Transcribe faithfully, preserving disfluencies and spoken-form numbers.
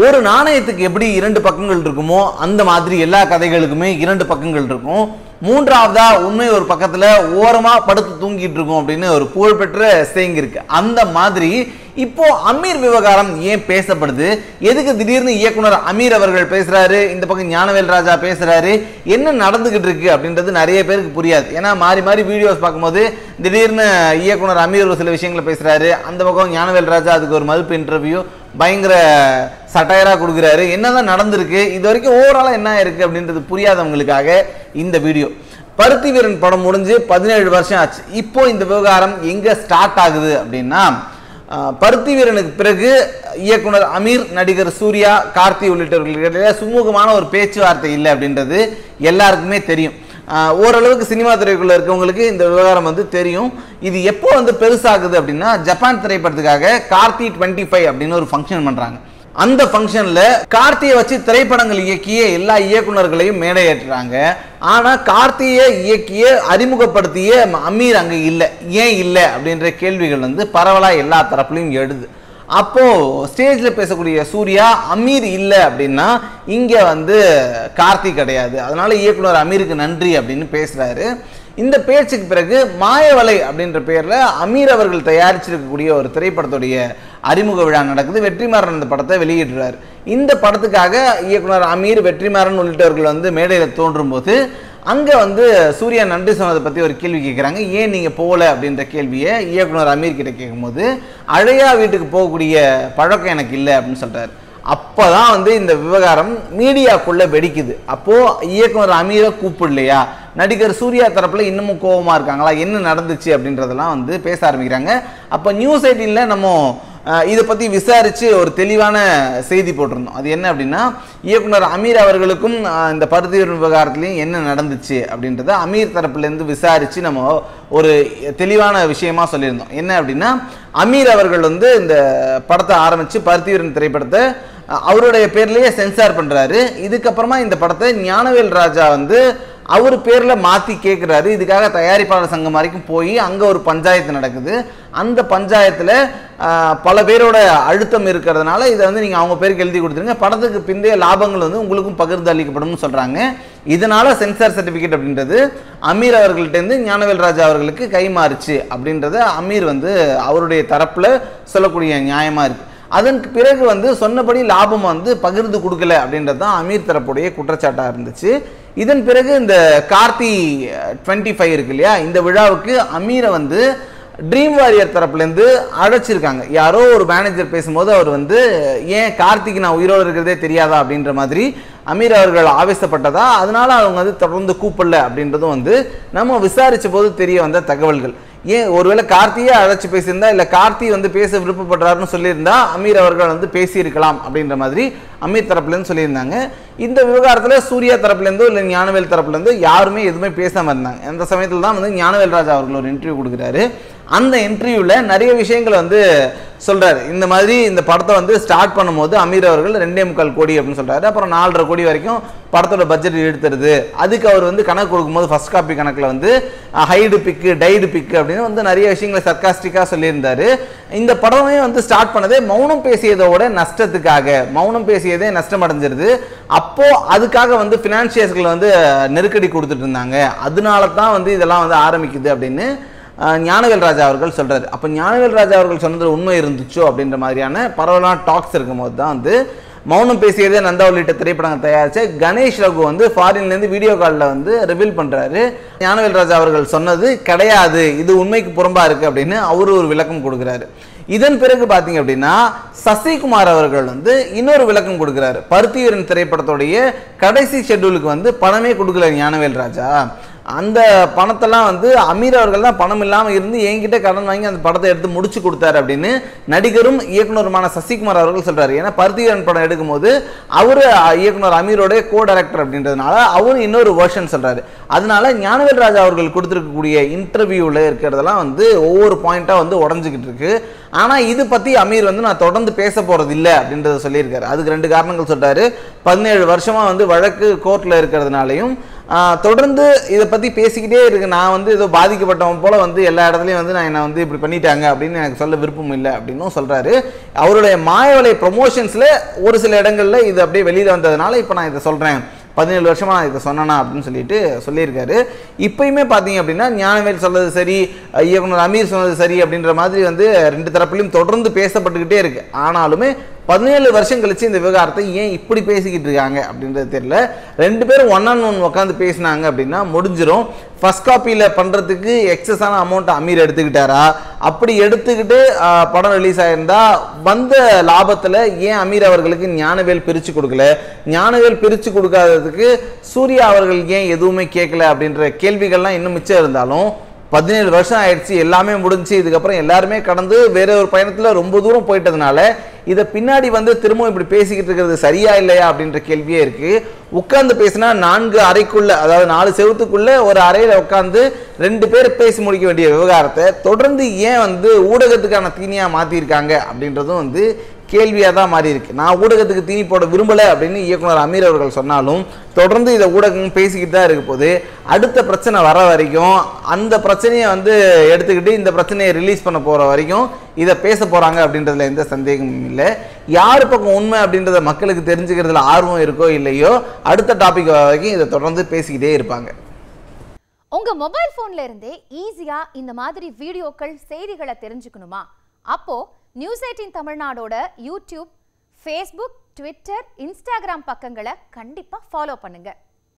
ஒரு நாணயத்துக்கு எப்படி இரண்டு பக்கங்கள் இருக்குமோ அந்த மாதிரி எல்லா கதைகளுக்குமே இரண்டு பக்கங்கள் இருக்கும். மூன்றாவதா உண்மை ஒரு பக்கத்துல ஓரமா படுத்து தூங்கிட்டு இருக்கும் அப்படினு ஒரு புகழ்பெற்ற சேயிங் இருக்கு. அந்த மாதிரி இப்போ அமீர் விவகாரம் ஏன் பேசப்படுது? எதுக்கு திடீர்னு இயக்குனர் அமீர் அவர்கள் பேசுறாரு, இந்த பக்கம் ஞானவேல் ராஜா பேசுறாரு, என்ன நடந்துகிட்டு இருக்கு அப்படின்றது நிறைய பேருக்கு புரியாது. ஏன்னா மாறி மாறி வீடியோஸ் பார்க்கும்போது திடீர்னு இயக்குனர் அமீர் ஒரு சில விஷயங்களை பேசுறாரு, அந்த பக்கம் ஞானவேல் ராஜா அதுக்கு ஒரு மதிப்பு இன்டர்வியூ பயங்கர சட்டையரா கொடுக்குறாரு. என்னதான் நடந்திருக்கு இது வரைக்கும் ஓவராலாக என்ன இருக்குது அப்படின்றது புரியாதவங்களுக்காக இந்த வீடியோ. பருத்தி வீரன் படம் முடிஞ்சு பதினேழு வருஷம் ஆச்சு. இப்போ இந்த விவகாரம் எங்கே ஸ்டார்ட் ஆகுது அப்படின்னா, பருத்தி வீரனுக்கு பிறகு இயக்குனர் அமீர், நடிகர் சூர்யா, கார்த்தி உள்ளிட்டவர்களுக்கிடையே சுமூகமான ஒரு பேச்சுவார்த்தை இல்லை அப்படின்றது எல்லாருக்குமே தெரியும். ஓரளவுக்கு சினிமா துறைக்குள்ளே இருக்கவங்களுக்கு இந்த விவகாரம் வந்து தெரியும். இது எப்போ வந்து பெருசாகுது அப்படின்னா, ஜப்பான் திரைப்படத்துக்காக கார்த்தி டுவெண்ட்டி ஃபைவ் அப்படின்னு ஒரு ஃபங்க்ஷன் பண்ணுறாங்க. அந்த ஃபங்க்ஷனில் கார்த்தியை வச்சு திரைப்படங்கள் இயக்கிய எல்லா இயக்குநர்களையும் மேடையேற்றுறாங்க. ஆனால் கார்த்தியை இயக்கிய அறிமுகப்படுத்திய அமீர் அங்கே இல்லை. ஏன் இல்லை அப்படின்ற கேள்விகள் வந்து பரவலாக எல்லா தரப்புலையும் எழுது. அப்போது ஸ்டேஜில் பேசக்கூடிய சூர்யா அமீர் இல்லை அப்படின்னா இங்கே வந்து கார்த்தி கிடையாது, அதனால் இயக்குனர் அமீருக்கு நன்றி அப்படின்னு பேசுகிறாரு. இந்த பேச்சுக்கு பிறகு மாயவலை அப்படின்ற பேரில் அமீர் அவர்கள் தயாரிச்சிருக்கக்கூடிய ஒரு திரைப்படத்துடைய அறிமுக விழா நடக்குது. வெற்றிமாறன் அந்த படத்தை வெளியிடுறார். இந்த படத்துக்காக இயக்குனர் அமீர், வெற்றிமாறன் உள்ளிட்டவர்கள் வந்து மேடையில் தோன்றும் போது அங்கே வந்து சூர்யா நன்றி சொன்னதை பற்றி ஒரு கேள்வி கேட்குறாங்க. ஏன் நீங்கள் போகலை அப்படின்ற கேள்வியை இயக்குனர் அமீர் கிட்ட கேட்கும்போது, அழையா வீட்டுக்கு போகக்கூடிய பழக்கம் எனக்கு இல்லை அப்படின்னு சொல்கிறார். அப்போ தான் வந்து இந்த விவகாரம் மீடியாக்குள்ளே வெடிக்குது. அப்போது இயக்குனர் அமீரை கூப்பிடலையா, நடிகர் சூர்யா தரப்பில் இன்னமும் கோபமாக இருக்காங்களா, என்ன நடந்துச்சு அப்படின்றதெல்லாம் வந்து பேச ஆரம்பிக்கிறாங்க. அப்போ நியூஸ் எயிட்டீனில் நம்ம இதை பற்றி விசாரித்து ஒரு தெளிவான செய்தி போட்டிருந்தோம். அது என்ன அப்படின்னா, இயக்குனர் அமீர் அவர்களுக்கும் இந்த பருத்தி வீரன் விவகாரத்துலேயும் என்ன நடந்துச்சு அப்படின்றத அமீர் தரப்புலேருந்து விசாரித்து நம்ம ஒரு தெளிவான விஷயமா சொல்லியிருந்தோம். என்ன அப்படின்னா, அமீர் அவர்கள் வந்து இந்த படத்தை ஆரம்பித்து பருத்தி வீரன் திரைப்படத்தை அவருடைய பேர்லேயே சென்சார் பண்ணுறாரு. இதுக்கப்புறமா இந்த படத்தை ஞானவேல் ராஜா வந்து அவர் பேரில் மாற்றி கேட்குறாரு. இதுக்காக தயாரிப்பாளர் சங்கம் வரைக்கும் போய் அங்கே ஒரு பஞ்சாயத்து நடக்குது. அந்த பஞ்சாயத்தில் பல பேரோட அழுத்தம் இருக்கிறதுனால இதை வந்து நீங்கள் அவங்க பேருக்கு எழுதி கொடுத்துருங்க, படத்துக்கு பிந்தைய லாபங்கள் வந்து உங்களுக்கும் பகிர்ந்து அளிக்கப்படும் சொல்கிறாங்க. இதனால் சென்சார் சர்டிஃபிகேட் அப்படின்றது அமீர் அவர்கள்ட்டேருந்து ஞானவேல் ராஜா அவர்களுக்கு கைமாறுச்சு அப்படின்றத அமீர் வந்து அவருடைய தரப்பில் சொல்லக்கூடிய நியாயமாக இருக்குது. அதற்கு பிறகு வந்து சொன்னபடி லாபம் வந்து பகிர்ந்து கொடுக்கல அப்படின்றது தான் அமீர் தரப்புடைய குற்றச்சாட்டாக இருந்துச்சு. இதன் பிறகு இந்த கார்த்தி டுவெண்ட்டி ஃபைவ் இருக்கு இல்லையா, இந்த விழாவுக்கு அமீரை வந்து ட்ரீம் வாரியர் தரப்புலேருந்து அழைச்சிருக்காங்க. யாரோ ஒரு மேனேஜர் பேசும்போது அவர் வந்து ஏன் கார்த்திக்கு நான் உயிரோடு இருக்கிறதே தெரியாதா அப்படின்ற மாதிரி அமீர் அவர்கள் ஆவேசப்பட்டதா, அதனால அவங்க வந்து தொடர்ந்து கூப்பிடல அப்படின்றதும் வந்து நம்ம விசாரித்த போது தெரிய வந்த தகவல்கள். ஏன் ஒருவேளை கார்த்தியை அழைச்சி பேசியிருந்தா, இல்லை கார்த்தி வந்து பேச விருப்பப்படுறாருன்னு சொல்லியிருந்தா அமீர் அவர்கள் வந்து பேசியிருக்கலாம் அப்படின்ற மாதிரி அமீர் தரப்புலேருந்து சொல்லியிருந்தாங்க. இந்த விவகாரத்தில் சூர்யா தரப்புலேருந்தோ இல்லை ஞானவேல் தரப்புலேருந்தோ யாருமே எதுவுமே பேசாமல் இருந்தாங்க. அந்த சமயத்தில் தான் வந்து ஞானவேல் ராஜா அவர்கள் ஒரு இன்டர்வியூ கொடுக்குறாரு. அந்த இன்டர்வியூவில் நிறைய விஷயங்களை வந்து சொல்கிறாரு. இந்த மாதிரி இந்த படத்தை வந்து ஸ்டார்ட் பண்ணும்போது அமீர் அவர்கள் ரெண்டே முக்கால் கோடி அப்படின்னு சொல்கிறாரு. அப்புறம் நாலரை கோடி வரைக்கும் படத்தோட பட்ஜெட் எடுத்துருது. அதுக்கு அவர் வந்து கணக்கு கொடுக்கும்போது ஃபஸ்ட் காப்பி கணக்கில் வந்து ஹைடு பிக்கு, டைடு பிக்கு அப்படின்னு வந்து நிறைய விஷயங்களை சர்க்காஸ்டிக்காக சொல்லியிருந்தார். இந்த படமே வந்து ஸ்டார்ட் பண்ணதே மௌனம் பேசியதோட நஷ்டத்துக்காக, மௌனம் பேசியதே நஷ்டம் அடைஞ்சிருது. அப்போது அதுக்காக வந்து ஃபினான்ஷியர்ஸ்களை வந்து நெருக்கடி கொடுத்துட்டு இருந்தாங்க, அதனால தான் வந்து இதெல்லாம் வந்து ஆரம்பிக்குது அப்படின்னு ஞானவேல் ராஜா அவர்கள் சொல்கிறாரு. அப்போ ஞானவேல் ராஜா அவர்கள் சொன்னது உண்மை இருந்துச்சோ அப்படின்ற மாதிரியான பரவலான டாக்ஸ் இருக்கும்போது தான் வந்து மௌனம் பேசியதே நந்தா உள்ளிட்ட திரைப்படங்கள் தயாரித்த கணேஷ் ரகு வந்து ஃபாரின்லேருந்து வீடியோ காலில் வந்து ரிவீல் பண்ணுறாரு. ஞானவேல் ராஜா அவர்கள் சொன்னது கிடையாது, இது உண்மைக்கு புறம்பாக இருக்குது அப்படின்னு அவரு ஒரு விளக்கம் கொடுக்குறாரு. இதன் பிறகு பார்த்தீங்க அப்படின்னா சசிகுமார் அவர்கள் வந்து இன்னொரு விளக்கம் கொடுக்குறாரு. பருத்தி வீரன் திரைப்படத்தோடைய கடைசி ஷெட்யூலுக்கு வந்து பணமே கொடுக்கல ஞானவேல் ராஜா, அந்த பணத்தெல்லாம் வந்து அமீர் அவர்கள் தான் பணம் இல்லாமல் இருந்து என்கிட்ட கடன் வாங்கி அந்த படத்தை எடுத்து முடிச்சு கொடுத்தாரு அப்படின்னு நடிகரும் இயக்குனருமான சசிகுமார் அவர்கள் சொல்கிறாரு. ஏன்னா பருத்தி வீரன் படம் எடுக்கும்போது அவர் இயக்குனர் அமீரோடைய கோ டைரக்டர் அப்படின்றதுனால அவரும் இன்னொரு வெர்ஷன் சொல்கிறாரு. அதனால ஞானவேல் ராஜா அவர்கள் கொடுத்துருக்கக்கூடிய இன்டர்வியூவில் இருக்கிறதெல்லாம் வந்து ஒவ்வொரு பாயிண்ட்டாக வந்து உடஞ்சிக்கிட்டு இருக்கு. ஆனால் இது பற்றி அமீர் வந்து நான் தொடர்ந்து பேச போகிறது இல்லை அப்படின்றத சொல்லியிருக்காரு. அதுக்கு ரெண்டு காரணங்கள் சொல்கிறாரு. பதினேழு வருஷமாக வந்து வழக்கு கோர்ட்டில் இருக்கிறதுனாலையும் தொடர்ந்து இத பத்தி பேசிக்கிட்டே இருக்க நான் வந்து ஏதோ பாதிக்கப்பட்டவன் போல வந்து எல்லா இடத்துலயும் வந்து நான் என்ன வந்து இப்படி பண்ணிட்டாங்க அப்படினு எனக்கு சொல்ல விருப்பம் இல்ல அப்படினும் சொல்றாரு அவருடைய மாயவலை ப்ரமோஷன்ஸ்ல ஒரு சில இடங்கள்ல இது அப்படியே வெளியில வந்ததனால இப்போ நான் இத சொல்றேன் பதினேழு வருஷமா நான் இத சொன்னேனா அப்படினு சொல்லிட்டு சொல்லிருக்காரு இப்பயுமே பாத்தீங்க அப்படினா ஞானவேல் சொல்றது சரி இயக்குனர் அமீர் சொல்றது சரி அப்படின்ற மாதிரி வந்து ரெண்டு தரப்பிலும் தொடர்ந்து பேசப்பட்டுக்கிட்டே இருக்கு ஆனாலுமே பதினேழு வருஷம் கழிச்சு இந்த விவகாரத்தை ஏன் இப்படி பேசிக்கிட்டு இருக்காங்க அப்படின்றது தெரியல ரெண்டு பேரும் one on one உட்கார்ந்து பேசினாங்க அப்படினா முடிஞ்சிரும் ஃபர்ஸ்ட் காப்பில பண்றதுக்கு எக்ஸஸான அமௌண்ட் அமீர் எடுத்துக்கிட்டாரா அப்படி எடுத்துக்கிட்டு படம் ரிலீஸ் ஆயிருந்தா வந்த லாபத்துல ஏன் அமீர் அவர்களுக்கு ஞானவேல் பிரிச்சு கொடுக்கல ஞானவேல் பிரிச்சு கொடுக்காததுக்கு சூர்யா அவர்கள் ஏன் எதுவுமே கேட்கல அப்படிங்கற கேள்விகள்லாம் இன்னும் மிச்சம் இருந்தாலும் பதினேழு வருஷம் ஆயிடுச்சு எல்லாமே முடிஞ்சி இதுக்கு அப்புறம் எல்லாரும் கடந்து வேற ஒரு பயணத்துல ரொம்ப தூரம் போய்ட்டதனால இத பின்னாடி வந்து திரும்ப இப்படி பேசிக்கிட்டு இருக்குது சரியா இல்லையா அப்படிங்கற கேள்வியே இருக்கு உட்கார்ந்து பேசினா நான்கு அறைக்குள்ள அதாவது நாலு செவுத்துக்குள்ள ஒரு அறையில உட்கார்ந்து ரெண்டு பேர் பேசி முடிக்க வேண்டிய விவகாரத்தை தொடர்ந்து ஏன் வந்து ஊடகத்துக்கான தீனியா மாத்தி இருக்காங்க அப்படின்றதும் வந்து கேள்வியா தான் மாறி இருக்கு நான் ஊடகத்துக்கு தீனி போட விரும்பல அப்படினு இயக்குனர் அமீர் அவர்கள் சொன்னாலும் தொடர்ந்து இத ஊடகம் பேசிக்கிட்டே தான் இருக்கு போது அடுத்த பிரச்சனை வர வரைக்கும் அந்த பிரச்சனையை வந்து எடுத்துக்கிட்டு இந்த பிரச்சனையை ரிலீஸ் பண்ண போற வரைக்கும் இத பேச போறாங்க அப்படின்றதுல எந்த சந்தேகமும் இல்ல யார் பக்கம் உண்மை அப்படின்றத மக்களுக்கு தெரிஞ்சிக்கிறதுல ஆர்வம் இருக்கோ இல்லையோ அடுத்த டாபிக் வரைக்கும் இத தொடர்ந்து பேசிக்கிட்டே இருப்பாங்க உங்க மொபைல் போன்ல இருந்தே ஈஸியா இந்த மாதிரி வீடியோக்கள் செய்திகளை தெரிஞ்சுக்கணுமா அப்போ நியூஸ் எய்ட்டீன் தமிழ்நாடோட யூடியூப், Facebook, Twitter, Instagram பக்கங்களை கண்டிப்பா ஃபாலோ பண்ணுங்க.